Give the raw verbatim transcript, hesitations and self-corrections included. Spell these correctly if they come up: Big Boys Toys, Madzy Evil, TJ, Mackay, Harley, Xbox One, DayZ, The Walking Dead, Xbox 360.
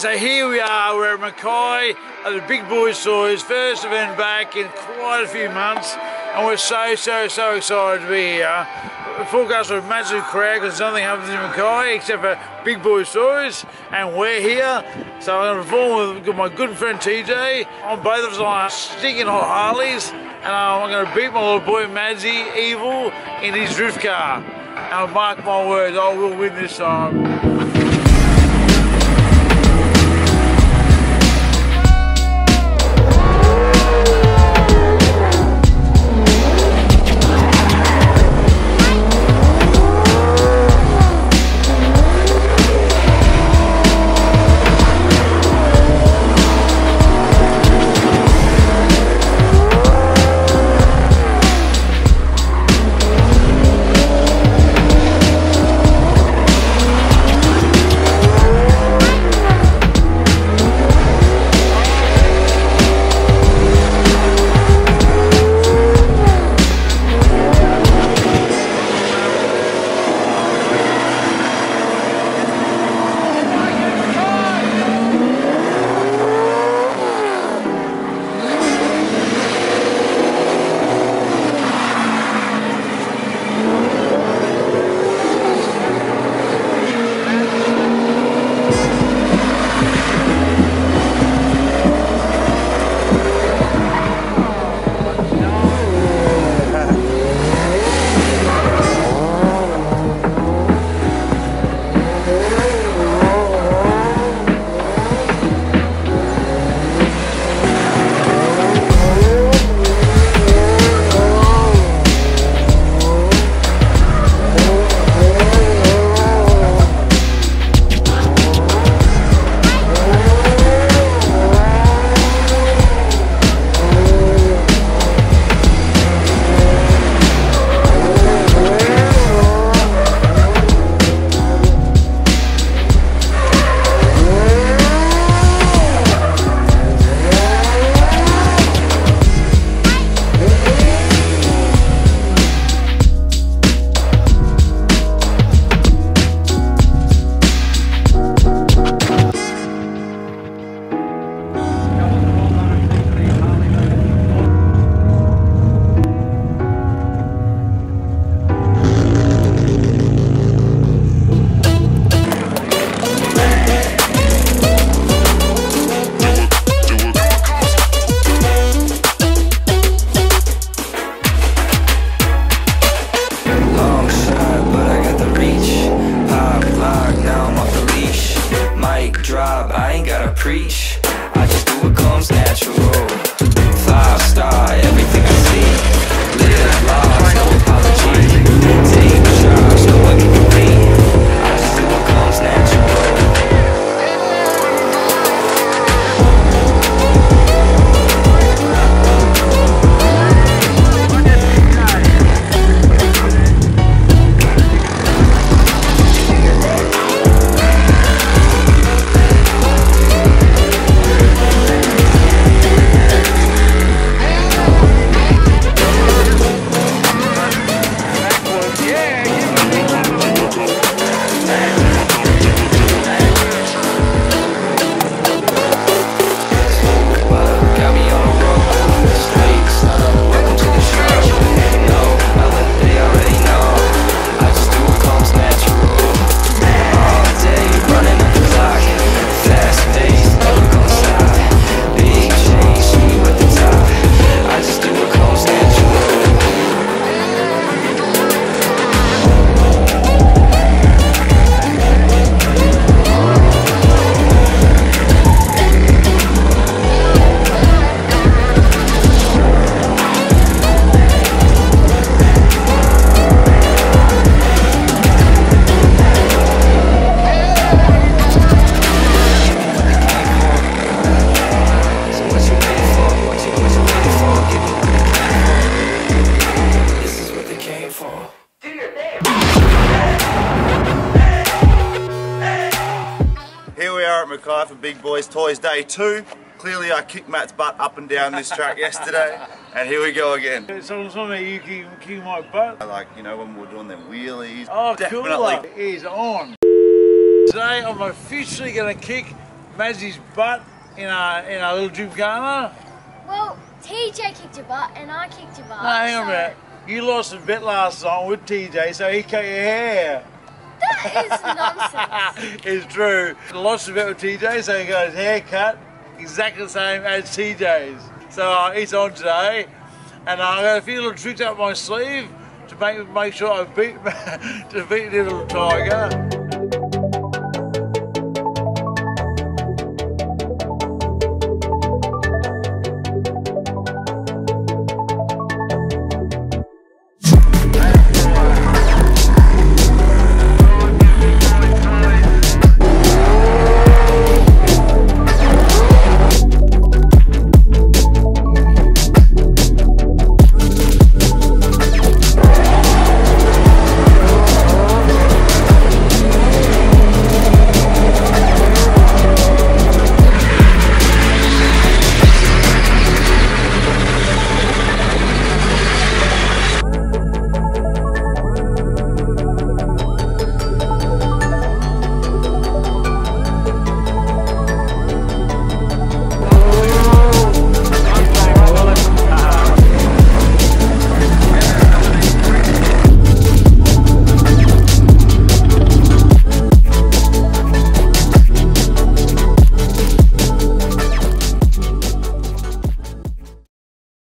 Okay, so here we are, we're at Mackay at the Big Boys Toys, first event back in quite a few months, and we're so, so, so excited to be here. We're forecast with a massive crowd because nothing happens in Mackay except for Big Boys Toys, and we're here. So I'm going to perform with my good friend T J on both of us on stinking hot Harleys, and I'm going to beat my little boy Madzy Evil in his drift car. And I'll mark my words, I will win this time. Preach, I just do what comes natural. Five star, everything I see. Live life, no apology. Take charge, no one can compete. I just do what comes natural. Mackay for Big Boys Toys Day two. Clearly I kicked Matt's butt up and down this track yesterday, and here we go again. So something you kick my butt? Like, you know, when we were doing them wheelies. Oh, definitely. Cool. It is on. Today I'm officially going to kick Madzy's butt in our, in our little gym karma? Well, T J kicked your butt and I kicked your butt. No, hang on so... a minute. You lost a bet last night with T J, so he kicked your hair. That is nonsense. It's true. I lost a bet with T J, so he got his hair cut exactly the same as T J's. So uh, he's on today. And I got a few little tricks up my sleeve to make, make sure I beat, to beat little Tiger.